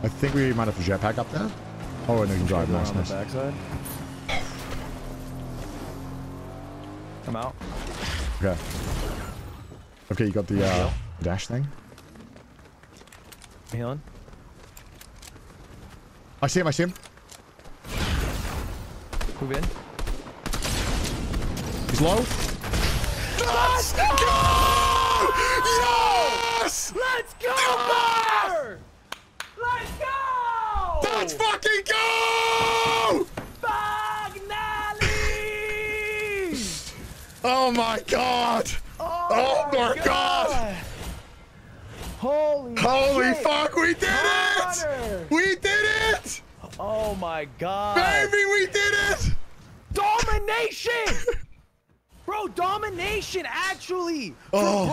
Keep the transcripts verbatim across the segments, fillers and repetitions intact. I think we might have to jetpack up there. Oh, and we can drive. Nice, nice. Backside. I'm out. Okay. Okay, you got the uh, dash thing. I'm healing. I see him. I see him. Move in. He's low. Let's go! Yes! Let's go! Let's go! Let's fucking go! Bagnally! Oh my god! Oh, oh my god! god. Holy Holy shit. fuck, we did Connor. it! We did it! Oh my god. Baby, we did it! Domination! Bro, domination, actually! From oh.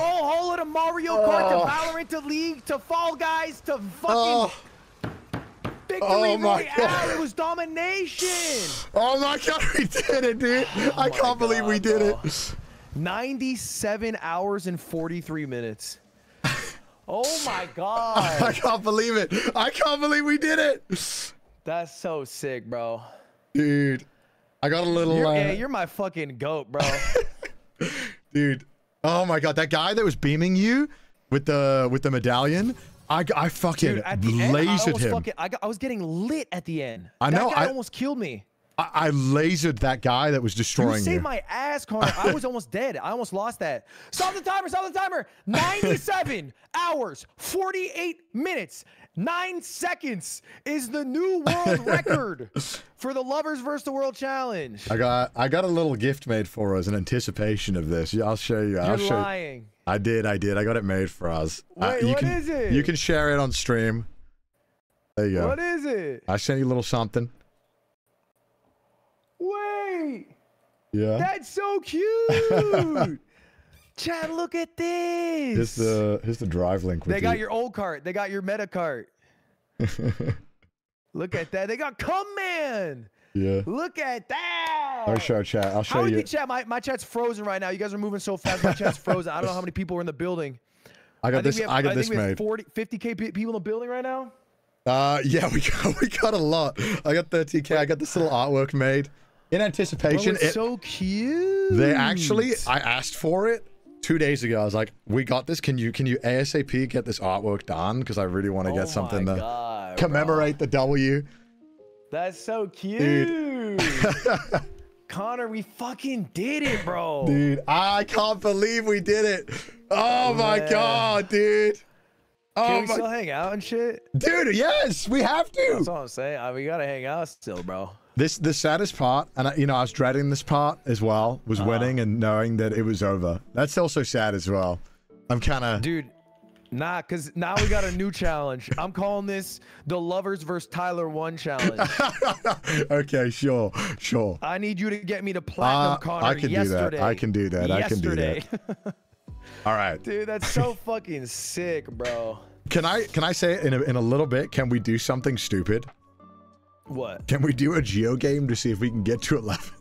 Brawlhalla to Mario Kart oh. to Valorant to League to Fall Guys to fucking... Oh. Victory oh my god. It was domination! Oh my god, we did it, dude! Oh I can't god, believe we did bro. it. ninety-seven hours and forty-three minutes. Oh my god. I can't believe it. I can't believe we did it. That's so sick, bro. Dude. I got a little... You're, uh... yeah, you're my fucking goat, bro. Dude. Oh my god, that guy that was beaming you with the with the medallion, I I fucking Dude, at the lasered end, I him. Fucking, I, got, I was getting lit at the end. I know. That guy I, almost killed me. I, I lasered that guy that was destroying you. Saved you. my ass, Connor. I was almost dead. I almost lost that. Stop the timer. Stop the timer. ninety-seven hours, forty-eight minutes. Nine seconds is the new world record for the Lovers versus the World Challenge. I got I got a little gift made for us in anticipation of this. I'll show you. You're I'll show lying. You. I did. I did. I got it made for us. Wait, uh, you what can, is it? You can share it on stream. There you go. What is it? I sent you a little something. Wait. Yeah. That's so cute. Chad, look at this. Here's the here's the drive link. With they got you. your old cart. They got your meta cart. Look at that. They got come man. Yeah. Look at that. I'll show chat. I'll show how you. Chat? My my chat's frozen right now. You guys are moving so fast. My chat's frozen. I don't know how many people are in the building. I got I this. Have, I got I this we have made. forty, fifty K people in the building right now. Uh, yeah, we got we got a lot. I got thirty K. I got this little artwork made in anticipation. Oh, it's it, so cute. They actually, I asked for it. Two days ago, I was like, "We got this. Can you can you ASAP get this artwork done? Because I really want to oh get something to God, commemorate bro. the W." That's so cute, Connor. We fucking did it, bro. Dude, I can't believe we did it. Oh yeah. my god, dude. Oh Can we my... still hang out and shit, dude? Yes, we have to. That's what I'm saying. We gotta hang out still, bro. This the saddest part, and I, you know, I was dreading this part as well, was uh-huh. winning and knowing that it was over. That's also sad as well. I'm kind of dude, nah, cause now we got a new challenge. I'm calling this the Lovers versus Tyler one challenge. Okay, sure, sure. I need you to get me to platinum, uh, Connor. I can yesterday. do that. I can do that. Yesterday. I can do that. All right, dude, that's so fucking sick, bro. Can I can I say it in a, in a little bit? Can we do something stupid? What? Can we do a geo game to see if we can get to eleven?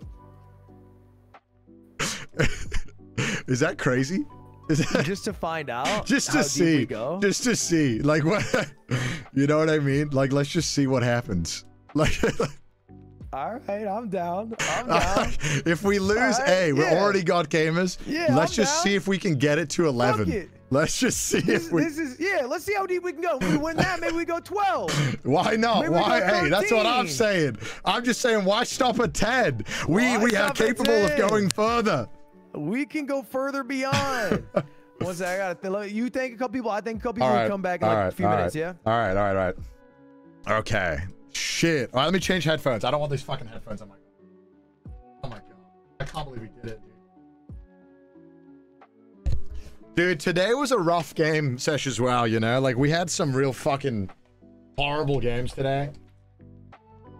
Is that crazy? Is that... Just to find out? Just to how see. Deep we go? Just to see. Like what? You know what I mean? Like let's just see what happens. Like. All right, I'm down. I'm down. If we lose, right, hey, yeah. we're already got gamers. Yeah, let's I'm just down. see if we can get it to eleven. It. Let's just see this, if we. This is yeah. Let's see how deep we can go. If we win that, maybe we go twelve. Why not? Maybe why? Hey, that's what I'm saying. I'm just saying, why stop at ten? We why we are capable of going further. We can go further beyond. One second, I gotta. Th you thank a couple people. I think a couple people right, will come back in like right, a few minutes. Right. Yeah. All right. All right. All right. Okay. Shit. All right, let me change headphones. I don't want these fucking headphones. I'm like, oh my god. I can't believe we did it, dude. Dude, today was a rough game sesh as well, you know? Like, we had some real fucking horrible games today.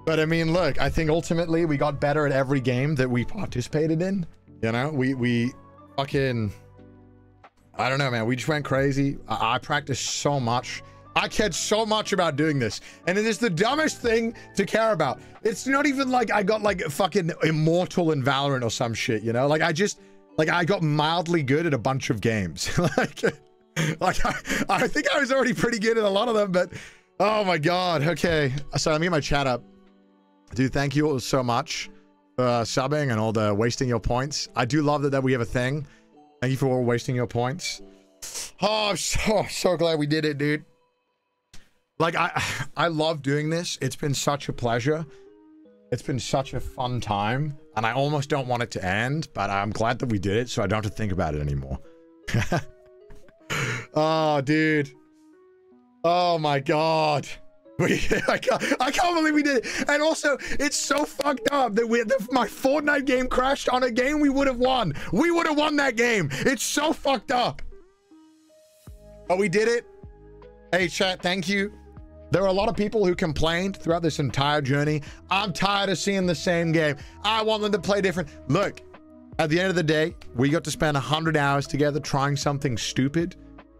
But, I mean, look, I think ultimately we got better at every game that we participated in. You know? We, we fucking... I don't know, man. We just went crazy. I, I practiced so much. I cared so much about doing this, and it is the dumbest thing to care about. It's not even like I got like fucking immortal in Valorant or some shit, you know? Like I just, like I got mildly good at a bunch of games. like, like I, I think I was already pretty good at a lot of them, but Oh my god. Okay. So let me get my chat up. Dude, thank you all so much for uh, subbing and all the wasting your points. I do love that, that we have a thing. Thank you for all wasting your points. Oh, I'm so, so glad we did it, dude. Like, I, I love doing this. It's been such a pleasure. It's been such a fun time. And I almost don't want it to end, but I'm glad that we did it so I don't have to think about it anymore. Oh, dude. Oh, my God. We, I, can't, I can't believe we did it. And also, it's so fucked up that, we, that my Fortnite game crashed on a game we would have won. We would have won that game. It's so fucked up. But we did it. Hey, chat, thank you. There are a lot of people who complained throughout this entire journey. I'm tired of seeing the same game. I want them to play different. Look, at the end of the day, we got to spend one hundred hours together trying something stupid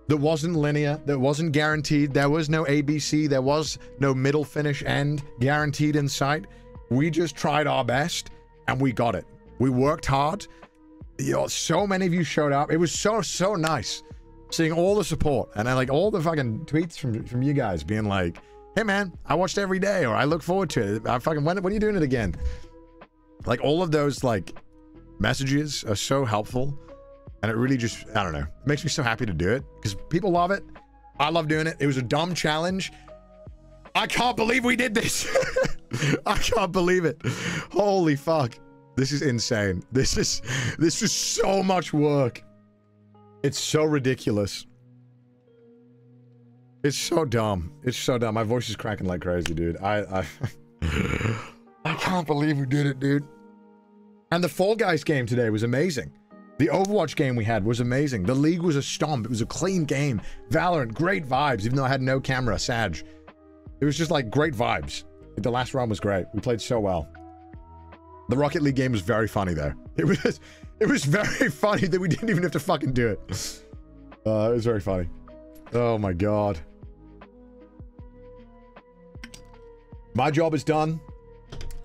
that wasn't linear, that wasn't guaranteed. There was no A B C. There was no middle, finish, end guaranteed in sight. We just tried our best, and we got it. We worked hard. You know, so many of you showed up. It was so, so nice seeing all the support and I, like all the fucking tweets from, from you guys being like, hey, man, I watched every day, or I look forward to it. I fucking, when, when are you doing it again? Like, all of those, like, messages are so helpful. And it really just, I don't know, it makes me so happy to do it because people love it. I love doing it. It was a dumb challenge. I can't believe we did this. I can't believe it. Holy fuck. This is insane. This is, this is so much work. It's so ridiculous. It's so dumb. It's so dumb. My voice is cracking like crazy, dude. I, I, I can't believe we did it, dude. And the Fall Guys game today was amazing. The Overwatch game we had was amazing. The League was a stomp. It was a clean game. Valorant, great vibes, even though I had no camera, Sag. It was just like great vibes. The last round was great. We played so well. The Rocket League game was very funny, though. It was it was very funny that we didn't even have to fucking do it. Uh, it was very funny. Oh, my God. My job is done.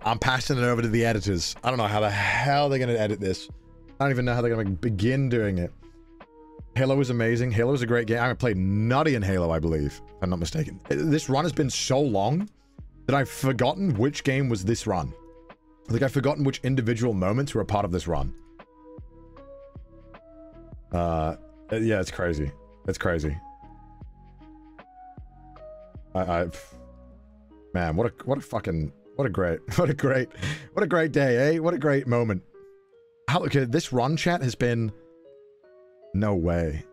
I'm passing it over to the editors. I don't know how the hell they're going to edit this. I don't even know how they're going to begin doing it. Halo was amazing. Halo was a great game. I played Nutty in Halo, I believe, if I'm not mistaken. This run has been so long that I've forgotten which game was this run. I think I've forgotten which individual moments were a part of this run. Uh, yeah, it's crazy. It's crazy. I, I've... Man, what a, what a fucking... What a great... What a great... What a great day, eh? What a great moment. How, okay, this run, chat, has been... No way.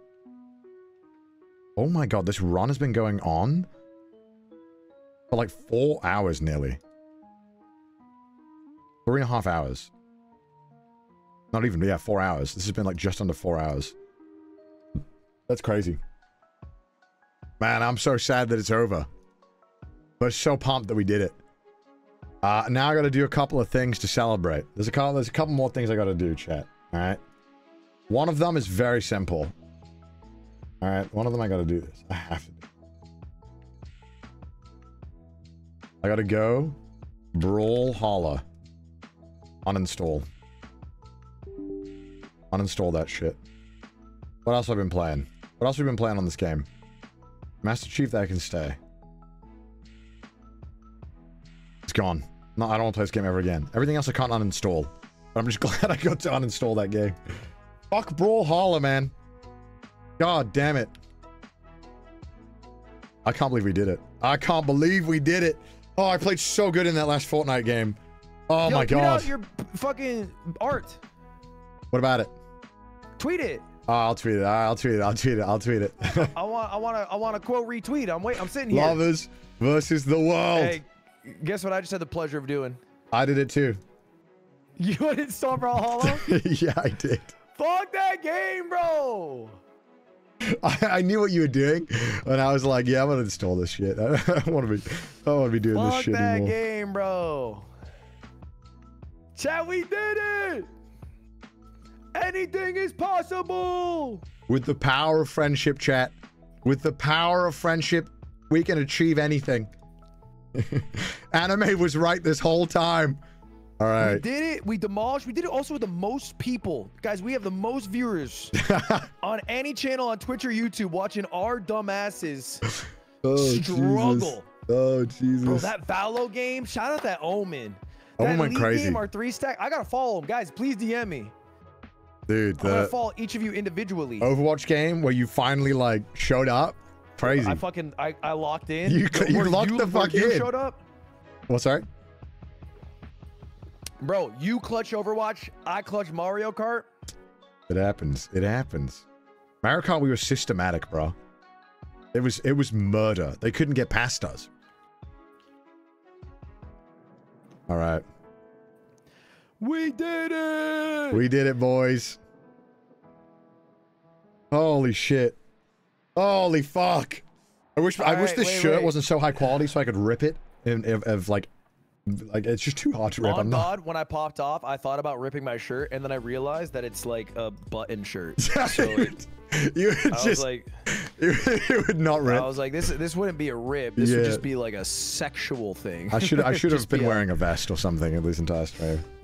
Oh my god, this run has been going on for like four hours nearly. Three and a half hours. Not even, yeah, four hours. This has been like just under four hours. That's crazy. Man, I'm so sad that it's over. But so pumped that we did it. Uh, now I gotta do a couple of things to celebrate. There's a couple, there's a couple more things I gotta do, chat. Alright. One of them is very simple. Alright, one of them I gotta do this. I have to do it. I gotta go Brawlhalla. Uninstall. Uninstall that shit. What else have I been playing? What else have we been playing on this game? Master Chief, that can stay. It's gone. No, I don't want to play this game ever again. Everything else I can't uninstall. But I'm just glad I got to uninstall that game. Fuck Brawlhalla, man. God damn it. I can't believe we did it. I can't believe we did it. Oh, I played so good in that last Fortnite game. Oh, yo, my God. Tweet out your fucking art. What about it? Tweet it. Oh, I'll tweet it. I'll tweet it. I'll tweet it. I'll tweet it. I want. I want to. I want to quote retweet. I'm wait. I'm sitting here. Lovers versus the world. Hey, guess what? I just had the pleasure of doing. I did it too. You uninstalled Brawlhalla? Yeah, I did. Fuck that game, bro. I, I knew what you were doing, and I was like, "Yeah, I'm gonna install this shit. I don't want to be. I don't want to be doing Fuck this shit anymore." Fuck that game, bro. Chat, we did it! Anything is possible! With the power of friendship, chat. With the power of friendship, we can achieve anything. Anime was right this whole time. All right. We did it. We demolished. We did it also with the most people. Guys, we have the most viewers on any channel on Twitch or YouTube watching our dumbasses oh, struggle. Jesus. Oh, Jesus. Bro, that Valo game. Shout out that Omen. That Omen went crazy. Game, our three stack. I got to follow him. Guys, please D M me. Dude, I'm gonna follow each of you individually. Overwatch game where you finally like showed up. Crazy. I fucking, I, I locked in. You, you locked you, the fuck in. You showed up. What's that? Bro, you clutch Overwatch. I clutch Mario Kart. It happens. It happens. Mario Kart, we were systematic, bro. It was, it was murder. They couldn't get past us. All right. We did it. We did it, boys. Holy shit. Holy fuck. I wish, All I right, wish this wait, shirt wait. wasn't so high quality so I could rip it. And of like, like it's just too hard to rip. On I'm God, not... when I popped off, I thought about ripping my shirt, and then I realized that it's like a button shirt. So it, you would I just was like, it would not rip. I was like, this this wouldn't be a rip. This yeah. would just be like a sexual thing. I should I should have been be wearing a... a vest or something at least entire stream.